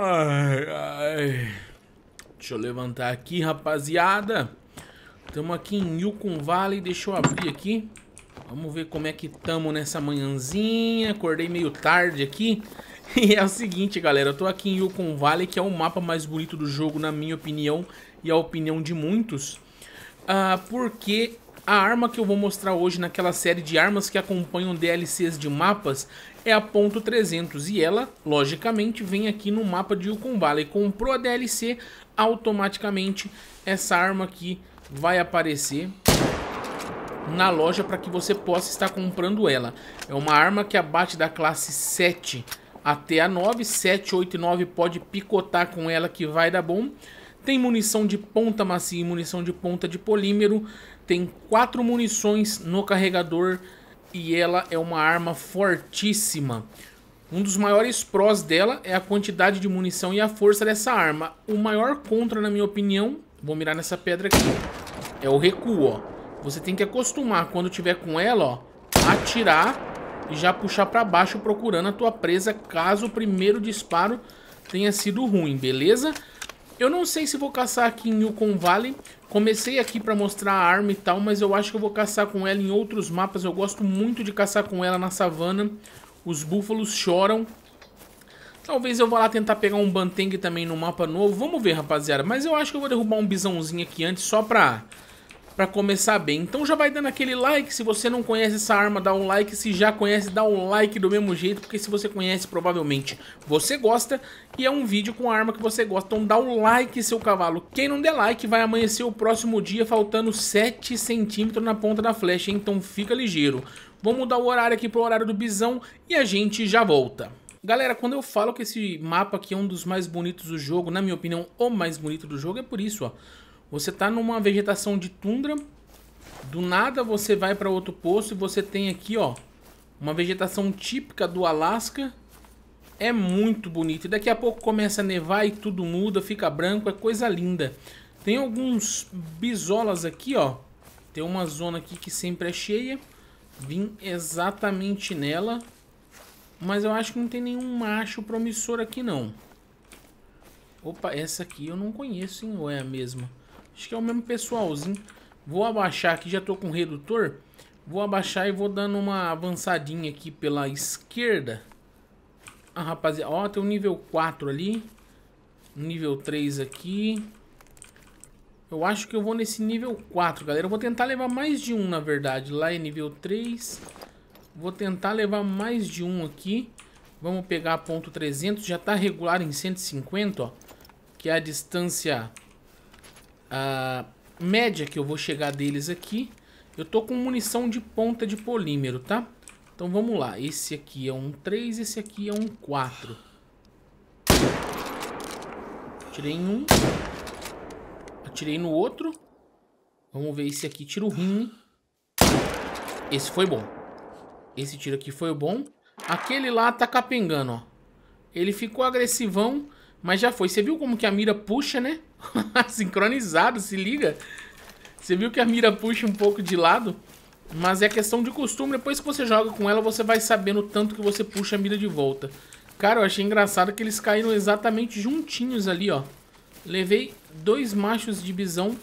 Ai, ai. Deixa eu levantar aqui, rapaziada. Estamos aqui em Yukon Valley. Deixa eu abrir aqui. Vamos ver como é que estamos nessa manhãzinha. Acordei meio tarde aqui. E é o seguinte, galera, eu tô aqui em Yukon Valley, que é o mapa mais bonito do jogo, na minha opinião, e a opinião de muitos. Porque a arma que eu vou mostrar hoje naquela série de armas que acompanham DLCs de mapas é a ponto 300, e ela, logicamente, vem aqui no mapa de Yukon Valley. Comprou a DLC, automaticamente essa arma aqui vai aparecer na loja para que você possa estar comprando ela. É uma arma que abate da classe 7 até a 9, 7, 8 e 9 pode picotar com ela que vai dar bom. Tem munição de ponta macia e munição de ponta de polímero. Tem 4 munições no carregador e ela é uma arma fortíssima. Um dos maiores prós dela é a quantidade de munição e a força dessa arma. O maior contra, na minha opinião, vou mirar nessa pedra aqui, é o recuo, ó. Você tem que acostumar quando tiver com ela, ó, atirar e já puxar para baixo procurando a tua presa caso o primeiro disparo tenha sido ruim, beleza? Eu não sei se vou caçar aqui em Yukon Valley. Comecei aqui pra mostrar a arma e tal, mas eu acho que eu vou caçar com ela em outros mapas. Eu gosto muito de caçar com ela na savana. Os búfalos choram. Talvez eu vá lá tentar pegar um banteng também no mapa novo. Vamos ver, rapaziada. Mas eu acho que eu vou derrubar um bisãozinho aqui antes, só pra começar bem. Então já vai dando aquele like. Se você não conhece essa arma, dá um like. Se já conhece, dá um like do mesmo jeito, porque se você conhece, provavelmente você gosta, e é um vídeo com a arma que você gosta. Então dá um like, seu cavalo. Quem não der like vai amanhecer o próximo dia faltando 7 centímetros na ponta da flecha, então fica ligeiro. Vamos mudar o horário aqui pro horário do bisão e a gente já volta. Galera, quando eu falo que esse mapa aqui é um dos mais bonitos do jogo, na minha opinião, o mais bonito do jogo, é por isso, ó. Você tá numa vegetação de tundra, do nada você vai para outro posto e você tem aqui, ó, uma vegetação típica do Alasca. É muito bonito. E daqui a pouco começa a nevar e tudo muda, fica branco, é coisa linda. Tem alguns bisolas aqui, ó. Tem uma zona aqui que sempre é cheia. Vim exatamente nela, mas eu acho que não tem nenhum macho promissor aqui não. Opa, essa aqui eu não conheço, hein? Ou é a mesma? Acho que é o mesmo pessoalzinho. Vou abaixar aqui, já tô com redutor. Vou abaixar e vou dando uma avançadinha aqui pela esquerda. Ah, rapaziada, ó, tem um nível 4 ali. Nível 3 aqui. Eu acho que eu vou nesse nível 4, galera. Eu vou tentar levar mais de um, na verdade. Lá é nível 3. Vou tentar levar mais de um aqui. Vamos pegar a ponto 300. Já tá regular em 150, ó. Que é a distância... a média que eu vou chegar deles aqui. Eu tô com munição de ponta de polímero, tá? Então vamos lá. Esse aqui é um 3, esse aqui é um 4. Tirei em um. Atirei no outro. Vamos ver esse aqui. Tiro ruim. Esse foi bom. Esse tiro aqui foi bom. Aquele lá tá capengando, ó. Ele ficou agressivão, mas já foi. Você viu como que a mira puxa, né? Sincronizado, se liga. Você viu que a mira puxa um pouco de lado, mas é questão de costume. Depois que você joga com ela, você vai sabendo o tanto que você puxa a mira de volta. Cara, eu achei engraçado que eles caíram exatamente juntinhos ali, ó. Levei 2 machos de bisão,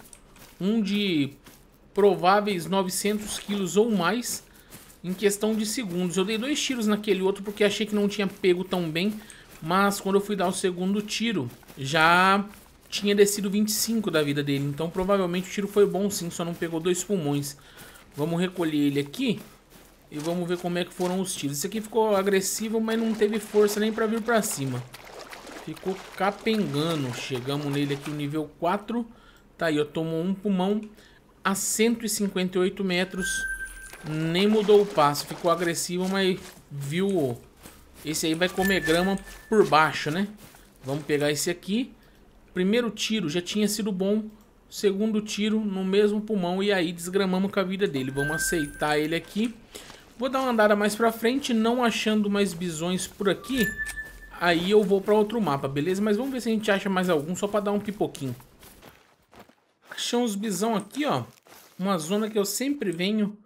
um de prováveis 900 quilos ou mais, em questão de segundos. Eu dei 2 tiros naquele outro porque achei que não tinha pego tão bem, mas quando eu fui dar o segundo tiro, já... tinha descido 25 da vida dele, então provavelmente o tiro foi bom sim, só não pegou 2 pulmões. Vamos recolher ele aqui e vamos ver como é que foram os tiros. Esse aqui ficou agressivo, mas não teve força nem pra vir pra cima. Ficou capengando. Chegamos nele aqui, o nível 4. Tá aí, eu tomo um pulmão a 158 metros. Nem mudou o passo, ficou agressivo, mas viu... esse aí vai comer grama por baixo, né? Vamos pegar esse aqui. Primeiro tiro já tinha sido bom, segundo tiro no mesmo pulmão e aí desgramamos com a vida dele. Vamos aceitar ele aqui. Vou dar uma andada mais pra frente, não achando mais bisões por aqui. Aí eu vou pra outro mapa, beleza? Mas vamos ver se a gente acha mais algum, só pra dar um pipoquinho. Achamos bisão aqui, ó. Uma zona que eu sempre venho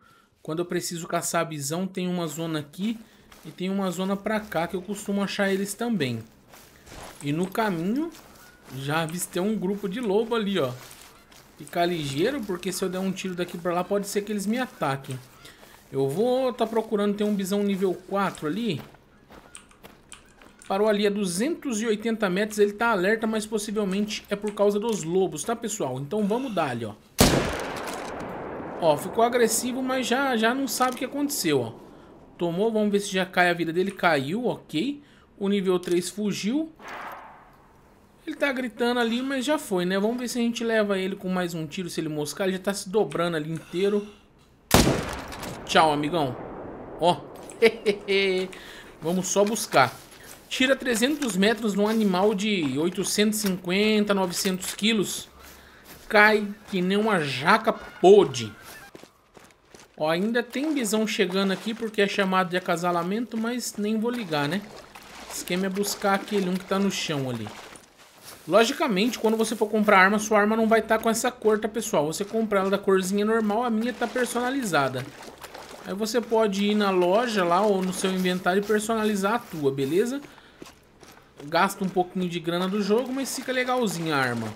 quando eu preciso caçar bisão. Tem uma zona aqui e tem uma zona pra cá que eu costumo achar eles também. E no caminho já avistei um grupo de lobo ali, ó. Ficar ligeiro, porque se eu der um tiro daqui pra lá, pode ser que eles me ataquem. Eu vou tá procurando, tem um bisão nível 4 ali. Parou ali a 280 metros, ele tá alerta, mas possivelmente é por causa dos lobos, tá, pessoal? Então vamos dar ali, ó. Ó, ficou agressivo, mas já não sabe o que aconteceu, ó. Tomou, vamos ver se já cai a vida dele. Caiu, ok. O nível 3 fugiu. Ele tá gritando ali, mas já foi, né? Vamos ver se a gente leva ele com mais um tiro, se ele moscar. Ele já tá se dobrando ali inteiro. Tchau, amigão. Ó. Vamos só buscar. Tira 300 metros num animal de 850, 900 quilos. Cai que nem uma jaca podre. Ó, ainda tem bisão chegando aqui, porque é chamado de acasalamento, mas nem vou ligar, né? O esquema é buscar aquele um que tá no chão ali. Logicamente, quando você for comprar arma, sua arma não vai estar com essa cor, tá, pessoal? Você comprar ela da corzinha normal, a minha tá personalizada. Aí você pode ir na loja lá ou no seu inventário e personalizar a tua, beleza? Gasta um pouquinho de grana do jogo, mas fica legalzinha a arma.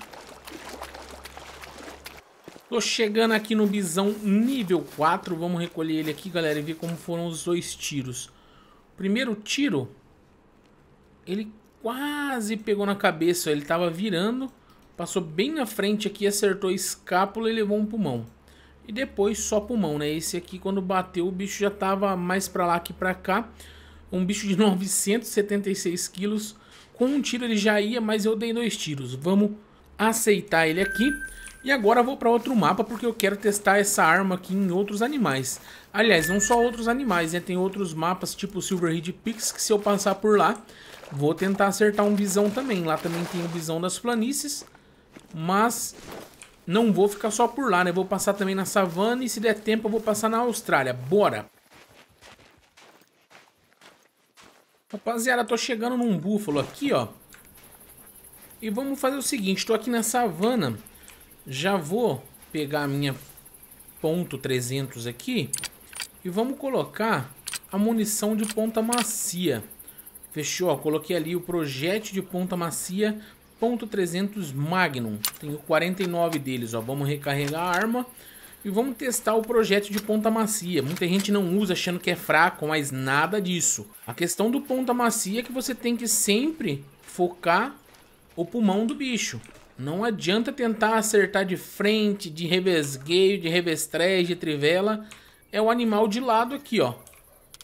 Tô chegando aqui no bisão nível 4. Vamos recolher ele aqui, galera, e ver como foram os dois tiros. Primeiro tiro, ele... quase pegou na cabeça, ele tava virando, passou bem na frente aqui, acertou a escápula e levou um pulmão. E depois só pulmão, né? Esse aqui quando bateu o bicho já tava mais pra lá que pra cá. Um bicho de 976 quilos, com um tiro ele já ia, mas eu dei dois tiros. Vamos aceitar ele aqui. E agora eu vou pra outro mapa porque eu quero testar essa arma aqui em outros animais. Aliás, não só outros animais, né? Tem outros mapas tipo Silver Heed Peaks que se eu passar por lá... vou tentar acertar um bisão também. Lá também tem o bisão das planícies. Mas não vou ficar só por lá, né? Vou passar também na savana e se der tempo eu vou passar na Austrália. Bora! Rapaziada, tô chegando num búfalo aqui, ó. E vamos fazer o seguinte. Tô aqui na savana. Já vou pegar a minha ponto 300 aqui. E vamos colocar a munição de ponta macia. Fechou, ó, coloquei ali o projétil de ponta macia, ponto 300 Magnum. Tenho 49 deles, ó. Vamos recarregar a arma e vamos testar o projétil de ponta macia. Muita gente não usa achando que é fraco, mas nada disso. A questão do ponta macia é que você tem que sempre focar o pulmão do bicho. Não adianta tentar acertar de frente, de revesgueio, de revestrez, de trivela. É o animal de lado aqui, ó.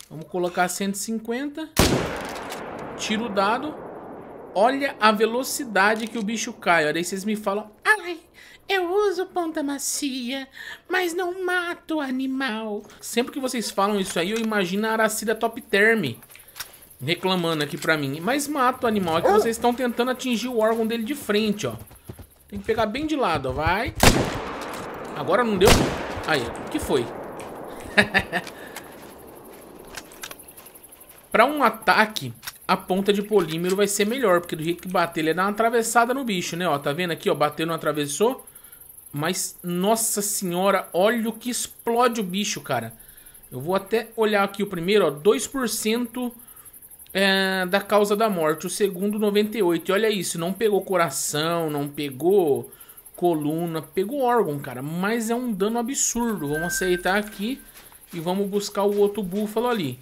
Vamos colocar 150... tiro dado. Olha a velocidade que o bicho cai. Olha aí, vocês me falam: ai, eu uso ponta macia, mas não mato o animal. Sempre que vocês falam isso aí, eu imagino a Aracida Top Term reclamando aqui pra mim. Mas mato o animal. É que vocês estão tentando atingir o órgão dele de frente, ó. Tem que pegar bem de lado, ó. Vai. Agora não deu. Aí, o que foi? Pra um ataque... a ponta de polímero vai ser melhor, porque do jeito que bater, ele dá uma atravessada no bicho, né? Ó, tá vendo aqui, ó, bateu, não atravessou. Mas, nossa senhora, olha o que explode o bicho, cara. Eu vou até olhar aqui o primeiro, ó, 2% da causa da morte. O segundo, 98%. E olha isso, não pegou coração, não pegou coluna, pegou órgão, cara. Mas é um dano absurdo. Vamos aceitar aqui e vamos buscar o outro búfalo ali.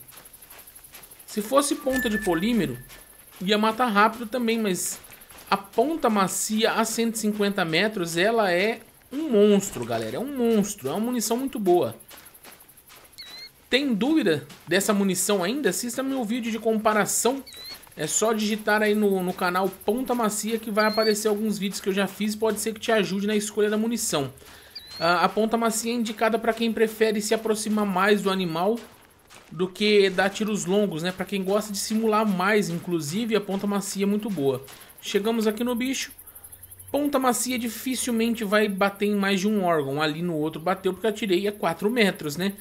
Se fosse ponta de polímero, ia matar rápido também, mas a ponta macia a 150 metros, ela é um monstro, galera. É um monstro, é uma munição muito boa. Tem dúvida dessa munição ainda? Assista meu vídeo de comparação. É só digitar aí no canal Ponta Macia que vai aparecer alguns vídeos que eu já fiz. Pode ser que te ajude na escolha da munição. A ponta macia é indicada para quem prefere se aproximar mais do animal... do que dar tiros longos, né? Pra quem gosta de simular mais, inclusive a ponta macia é muito boa. Chegamos aqui no bicho. Ponta macia dificilmente vai bater em mais de um órgão. Ali no outro bateu porque eu atirei a 4 metros, né?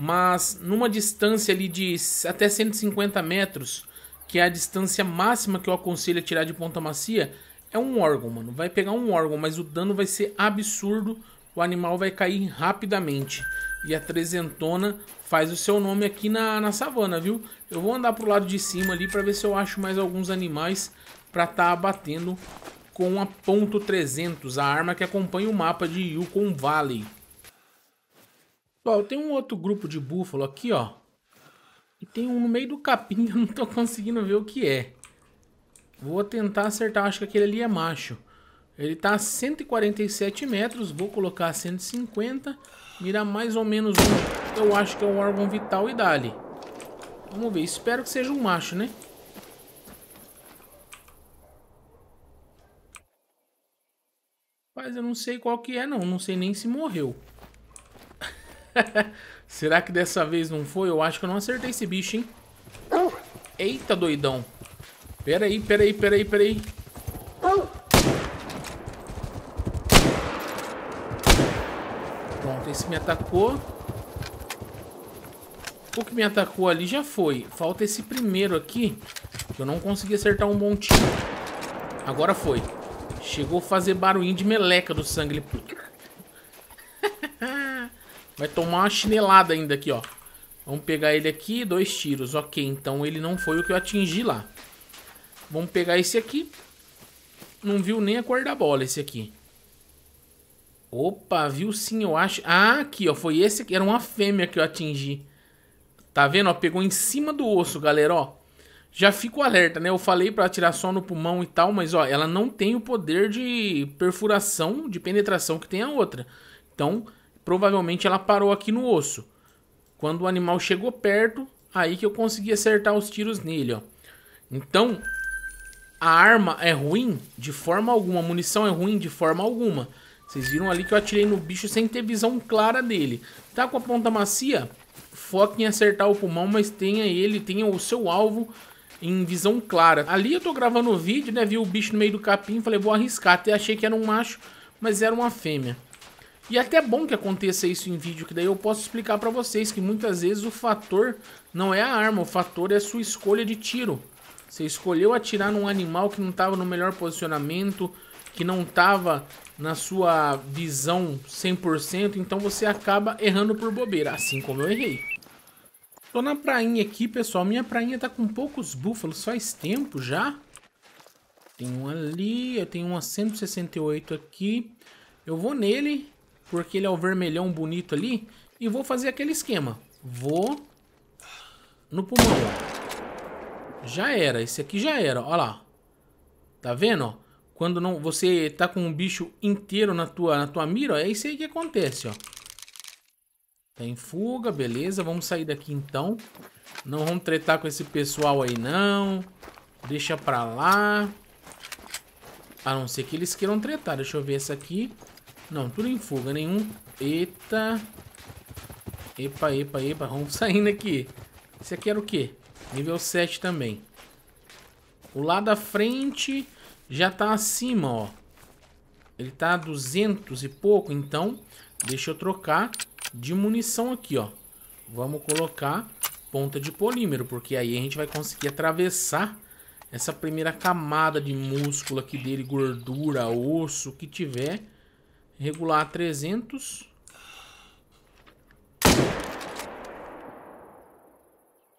Mas numa distância ali de até 150 metros, que é a distância máxima que eu aconselho a tirar de ponta macia, é um órgão, mano. Vai pegar um órgão, mas o dano vai ser absurdo. O animal vai cair rapidamente. E a trezentona faz o seu nome aqui na savana, viu? Eu vou andar pro lado de cima ali pra ver se eu acho mais alguns animais para estar batendo com a .300, a arma que acompanha o mapa de Yukon Valley. Ó, tem um outro grupo de búfalo aqui, ó. E tem um no meio do capim que eu não tô conseguindo ver o que é. Vou tentar acertar, acho que aquele ali é macho. Ele tá a 147 metros, vou colocar 150. Mira mais ou menos um, eu acho que é um órgão vital e dá-lhe. Vamos ver, espero que seja um macho, né? Mas eu não sei qual que é, não. Não sei nem se morreu. Será que dessa vez não foi? Eu acho que eu não acertei esse bicho, hein? Eita, doidão. Pera aí. Pronto, esse me atacou. O que me atacou ali já foi. Falta esse primeiro aqui, que eu não consegui acertar um bom tiro. Agora foi. Chegou a fazer barulhinho de meleca do sangue. Vai tomar uma chinelada ainda aqui, ó. Vamos pegar ele aqui, 2 tiros. Ok, então ele não foi o que eu atingi lá. Vamos pegar esse aqui. Não viu nem a cor da bola esse aqui. Opa, viu sim, eu acho. Ah, aqui, ó, foi esse aqui. Era uma fêmea que eu atingi. Tá vendo, ó, pegou em cima do osso, galera, ó. Já fico alerta, né? Eu falei pra atirar só no pulmão e tal, mas, ó, ela não tem o poder de perfuração, de penetração que tem a outra. Então, provavelmente ela parou aqui no osso. Quando o animal chegou perto, aí que eu consegui acertar os tiros nele, ó. Então, a arma é ruim de forma alguma, a munição é ruim de forma alguma. Vocês viram ali que eu atirei no bicho sem ter visão clara dele. Tá com a ponta macia? Foque em acertar o pulmão, mas tenha ele, tenha o seu alvo em visão clara. Ali eu tô gravando o vídeo, né? Vi o bicho no meio do capim, falei, vou arriscar. Até achei que era um macho, mas era uma fêmea. E é até bom que aconteça isso em vídeo, que daí eu posso explicar pra vocês que muitas vezes o fator não é a arma, o fator é a sua escolha de tiro. Você escolheu atirar num animal que não tava no melhor posicionamento, que não tava na sua visão 100%, então você acaba errando por bobeira, assim como eu errei. Tô na prainha aqui, pessoal. Minha prainha tá com poucos búfalos, faz tempo já. Tem um ali, eu tenho uma 168 aqui. Eu vou nele, porque ele é o vermelhão bonito ali. E vou fazer aquele esquema. Vou no pulmão. Já era, esse aqui já era, ó lá. Tá vendo, ó? Quando não, você tá com um bicho inteiro na tua mira, ó, é isso aí que acontece, ó. Tá em fuga, beleza, vamos sair daqui então. Não vamos tretar com esse pessoal aí não. Deixa pra lá. A não ser que eles queiram tretar, deixa eu ver essa aqui. Não, tudo em fuga, nenhum. Eita. Epa, vamos saindo aqui. Esse aqui era o quê? Nível 7 também. O lado da frente já tá acima, ó. Ele tá a 200 e pouco, então deixa eu trocar de munição aqui, ó. Vamos colocar ponta de polímero, porque aí a gente vai conseguir atravessar essa primeira camada de músculo aqui dele, gordura, osso, que tiver. Regular a 300.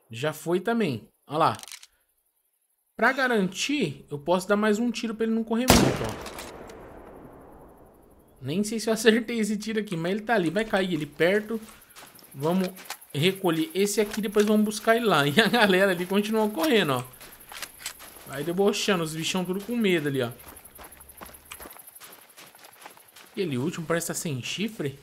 Já foi também. Olha lá. Pra garantir, eu posso dar mais um tiro pra ele não correr muito, ó. Nem sei se eu acertei esse tiro aqui, mas ele tá ali. Vai cair ele perto. Vamos recolher esse aqui, depois vamos buscar ele lá. E a galera ali continua correndo, ó. Vai debochando, os bichão tudo com medo ali, ó. Aquele último parece estar sem chifre.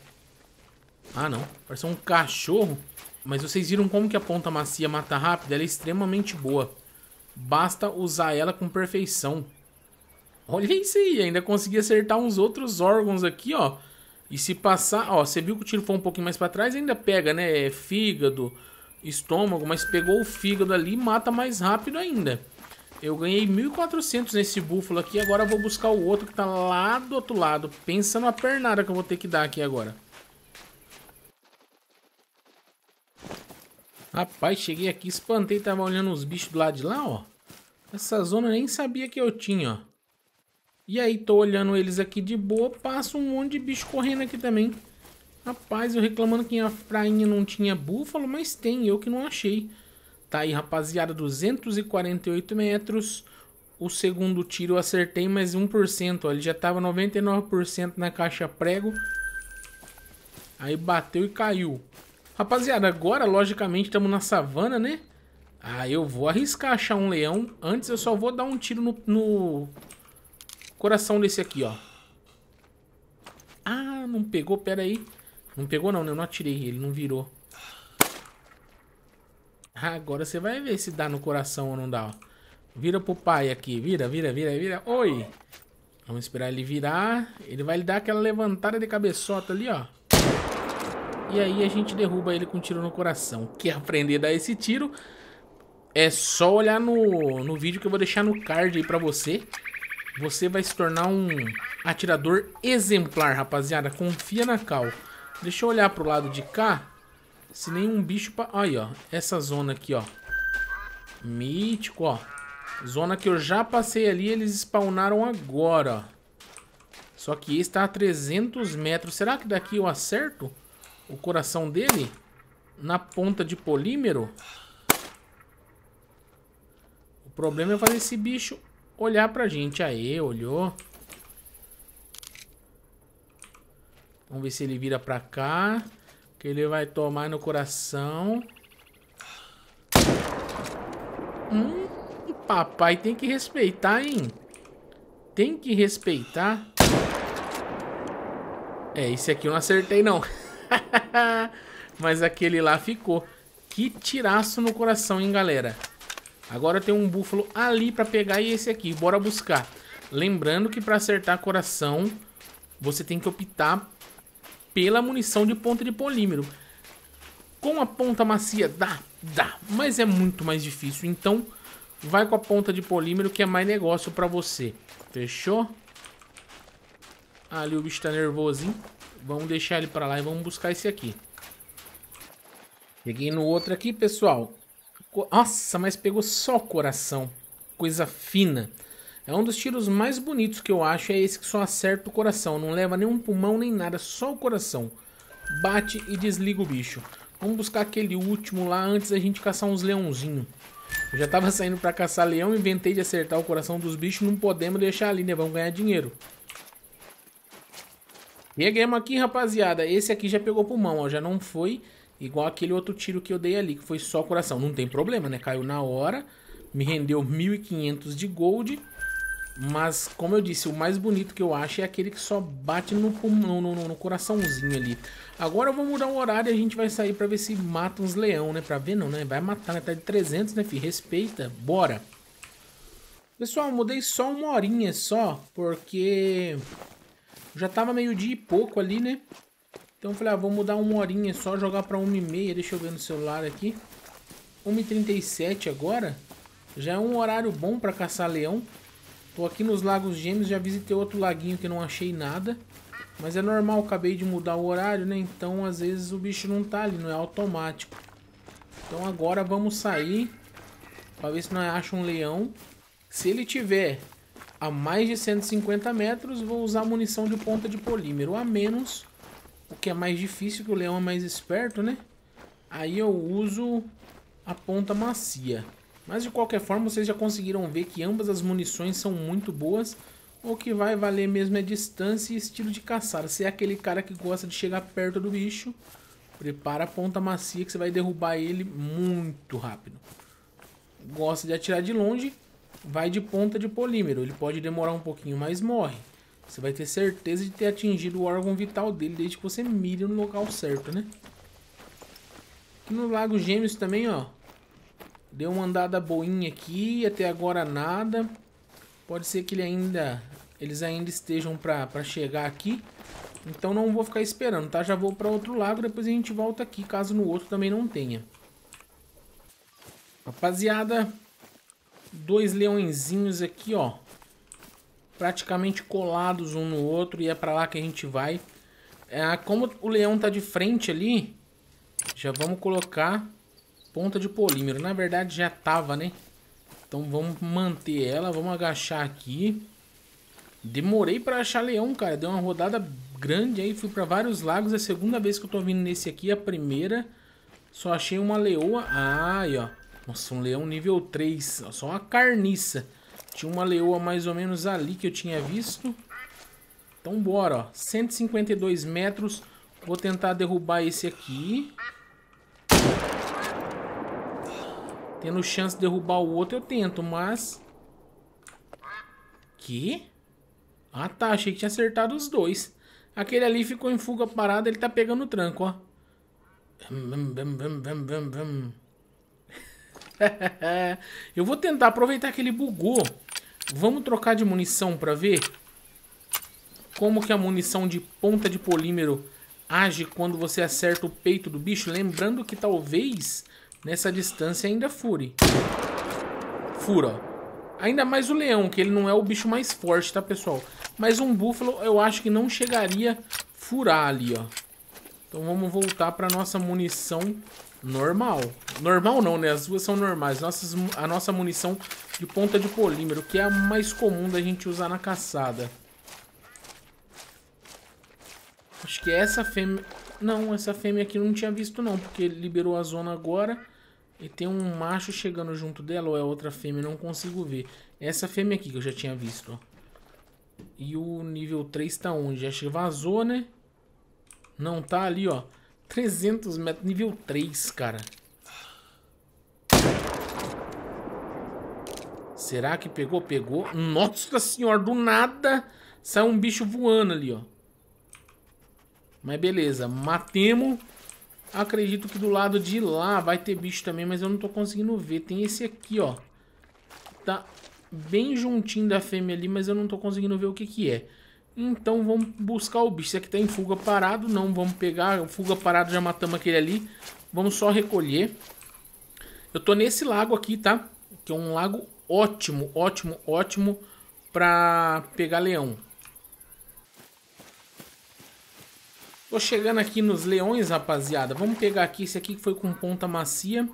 Ah, não. Parece um cachorro. Mas vocês viram como que a ponta macia mata rápido? Ela é extremamente boa. Basta usar ela com perfeição. Olha isso aí, ainda consegui acertar uns outros órgãos aqui, ó. E se passar, ó, você viu que o tiro foi um pouquinho mais pra trás, ainda pega, né, fígado, estômago, mas pegou o fígado ali e mata mais rápido ainda. Eu ganhei 1.400 nesse búfalo aqui, agora eu vou buscar o outro que tá lá do outro lado. Pensa numa pernada que eu vou ter que dar aqui agora. Rapaz, cheguei aqui, espantei, tava olhando os bichos do lado de lá, ó. Essa zona eu nem sabia que eu tinha, ó. E aí, tô olhando eles aqui de boa, passa um monte de bicho correndo aqui também. Rapaz, eu reclamando que a prainha não tinha búfalo, mas tem, eu que não achei. Tá aí, rapaziada, 248 metros, o segundo tiro eu acertei, mas 1%. Ó, ele já estava 99% na caixa prego. Aí bateu e caiu. Rapaziada, agora logicamente estamos na savana, né? Ah, eu vou arriscar achar um leão. Antes eu só vou dar um tiro no coração desse aqui, ó. Ah, não pegou, pera aí. Não pegou não, né? Eu não atirei, ele não virou. Ah, agora você vai ver se dá no coração ou não dá, ó. Vira pro pai aqui, vira, vira, vira, vira. Oi! Vamos esperar ele virar. Ele vai lhe dar aquela levantada de cabeçota ali, ó. E aí a gente derruba ele com um tiro no coração. Quer aprender a dar esse tiro? É só olhar no vídeo que eu vou deixar no card aí pra você. Você vai se tornar um atirador exemplar, rapaziada. Confia na cal. Deixa eu olhar pro lado de cá. Se nenhum bicho... Aí, ó. Essa zona aqui, ó. Mítico, ó. Zona que eu já passei ali, eles spawnaram agora, ó. Só que esse tá a 300 metros. Será que daqui eu acerto o coração dele na ponta de polímero? O problema é fazer esse bicho olhar pra gente. Aê, olhou. Vamos ver se ele vira pra cá, que ele vai tomar no coração. Papai tem que respeitar, hein? Tem que respeitar. É, esse aqui eu não acertei, não. Mas aquele lá ficou. Que tiraço no coração, hein, galera? Agora tem um búfalo ali pra pegar e esse aqui. Bora buscar. Lembrando que pra acertar coração, você tem que optar pela munição de ponta de polímero. Com a ponta macia dá, dá. Mas é muito mais difícil. Então vai com a ponta de polímero que é mais negócio pra você. Fechou? Ali o bicho tá nervoso, hein? Vamos deixar ele pra lá e vamos buscar esse aqui. Peguei no outro aqui, pessoal. Nossa, mas pegou só coração. Coisa fina. É um dos tiros mais bonitos que eu acho. É esse que só acerta o coração. Não leva nenhum pulmão nem nada, só o coração. Bate e desliga o bicho. Vamos buscar aquele último lá antes da gente caçar uns leãozinhos. Eu já tava saindo pra caçar leão, inventei de acertar o coração dos bichos. Não podemos deixar ali, né? Vamos ganhar dinheiro. Pegamos aqui, rapaziada. Esse aqui já pegou pulmão, ó. Já não foi igual aquele outro tiro que eu dei ali, que foi só coração. Não tem problema, né? Caiu na hora. Me rendeu 1.500 de gold. Mas, como eu disse, o mais bonito que eu acho é aquele que só bate no pulmão, no coraçãozinho ali. Agora eu vou mudar o horário e a gente vai sair pra ver se mata uns leão, né? Pra ver não, né? Vai matar, né? Tá de 300, né, filho? Respeita. Bora. Pessoal, mudei só uma horinha só, porque... já tava meio dia e pouco ali, né? Então eu falei, ah, vou mudar uma horinha só, jogar pra 1h30. Deixa eu ver no celular aqui. 1h37 agora. Já é um horário bom pra caçar leão. Tô aqui nos Lagos Gêmeos, já visitei outro laguinho que não achei nada. Mas é normal, acabei de mudar o horário, né? Então às vezes o bicho não tá ali, não é automático. Então agora vamos sair pra ver se nós achamos um leão. Se ele tiver... a mais de 150 metros, vou usar munição de ponta de polímero. A menos, o que é mais difícil, que o leão é mais esperto, né? Aí eu uso a ponta macia. Mas de qualquer forma, vocês já conseguiram ver que ambas as munições são muito boas. O que vai valer mesmo é distância e estilo de caçar. Se é aquele cara que gosta de chegar perto do bicho, prepara a ponta macia que você vai derrubar ele muito rápido. Gosta de atirar de longe, vai de ponta de polímero. Ele pode demorar um pouquinho, mas morre. Você vai ter certeza de ter atingido o órgão vital dele, desde que você mire no local certo, né? Aqui no Lago Gêmeos também, ó. Deu uma andada boinha aqui, até agora nada. Pode ser que eles ainda estejam pra chegar aqui. Então não vou ficar esperando, tá? Já vou pra outro lago, depois a gente volta aqui, caso no outro também não tenha. Rapaziada... 2 leõezinhos aqui, ó, praticamente colados um no outro, e é pra lá que a gente vai. É, como o leão tá de frente ali, já vamos colocar ponta de polímero. Na verdade já tava, né? Então vamos manter ela, vamos agachar aqui. Demorei pra achar leão, cara, deu uma rodada grande aí, fui pra vários lagos. É a segunda vez que eu tô vindo nesse aqui, a primeira só achei uma leoa. Aí, ó. Nossa, um leão nível 3, só uma carniça. Tinha uma leoa mais ou menos ali que eu tinha visto. Então bora, ó. 152 metros. Vou tentar derrubar esse aqui. Tendo chance de derrubar o outro, eu tento, mas... Que? Ah tá, achei que tinha acertado os dois. Aquele ali ficou em fuga parada, ele tá pegando o tranco, ó. Eu vou tentar aproveitar que ele bugou. Vamos trocar de munição pra ver como que a munição de ponta de polímero age quando você acerta o peito do bicho. Lembrando que talvez nessa distância ainda fure. Fura, ó. Ainda mais o leão, que ele não é o bicho mais forte, tá, pessoal? Mas um búfalo eu acho que não chegaria a furar ali, ó. Então vamos voltar pra nossa munição normal. Normal não, né? As duas são normais. A nossa munição de ponta de polímero, que é a mais comum da gente usar na caçada. Acho que essa fêmea... Não, essa fêmea aqui eu não tinha visto não, porque ele liberou a zona agora. E tem um macho chegando junto dela, ou é outra fêmea? Não consigo ver. Essa fêmea aqui que eu já tinha visto, ó. E o nível 3 tá onde? Já vazou, né? Não, tá ali, ó. 300 metros, nível 3, cara. Será que pegou? Pegou. Nossa senhora, do nada saiu um bicho voando ali, ó. Mas beleza, matemos. Acredito que do lado de lá vai ter bicho também, mas eu não tô conseguindo ver. Tem esse aqui, ó. Tá bem juntinho da fêmea ali, mas eu não tô conseguindo ver o que que é. Então vamos buscar o bicho. Esse aqui tá em fuga parado, não vamos pegar. Fuga parado, já matamos aquele ali. Vamos só recolher. Eu tô nesse lago aqui, tá? Que é um lago ótimo, ótimo, ótimo pra pegar leão. Tô chegando aqui nos leões, rapaziada. Vamos pegar aqui, esse aqui que foi com ponta macia.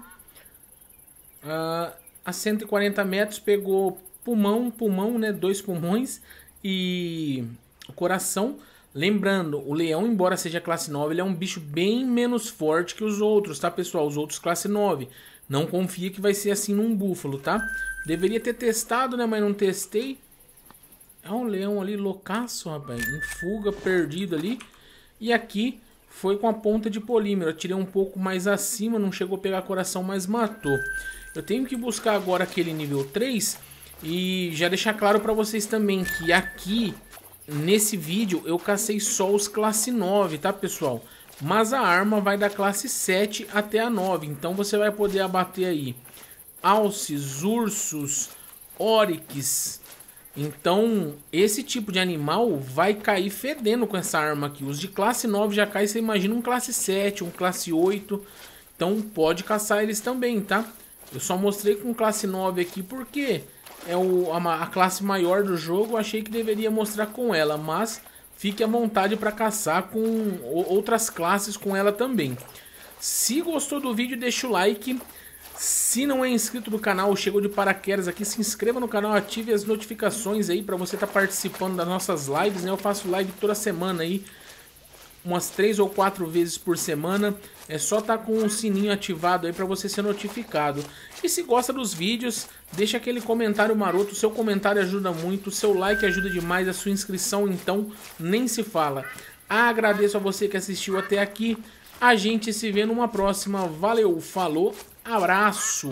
A 140 metros pegou pulmão, né? 2 pulmões e o coração. Lembrando, o leão, embora seja classe 9, ele é um bicho bem menos forte que os outros, tá, pessoal? Os outros classe 9. Não confia que vai ser assim num búfalo, tá? Deveria ter testado, né? Mas não testei. É um leão ali, loucaço, rapaz. Em fuga, perdido ali. E aqui foi com a ponta de polímero. Eu tirei um pouco mais acima, não chegou a pegar coração, mas matou. Eu tenho que buscar agora aquele nível 3. E já deixar claro para vocês também que aqui, nesse vídeo, eu cacei só os classe 9, tá, pessoal? Mas a arma vai da classe 7 até a 9. Então você vai poder abater aí alces, ursos, oryx... Então, esse tipo de animal vai cair fedendo com essa arma aqui. Os de classe 9 já caem, você imagina um classe 7, um classe 8. Então, pode caçar eles também, tá? Eu só mostrei com classe 9 aqui porque é a classe maior do jogo. Eu achei que deveria mostrar com ela, mas fique à vontade para caçar com outras classes com ela também. Se gostou do vídeo, deixa o like. Se não é inscrito do canal, chegou de paraquedas aqui, se inscreva no canal, ative as notificações aí para você estar participando das nossas lives, né? Eu faço live toda semana aí, umas 3 ou 4 vezes por semana. É só estar com o sininho ativado aí para você ser notificado. E se gosta dos vídeos, deixa aquele comentário maroto, seu comentário ajuda muito, seu like ajuda demais, a sua inscrição então nem se fala. Agradeço a você que assistiu até aqui, a gente se vê numa próxima. Valeu, falou! Abraço!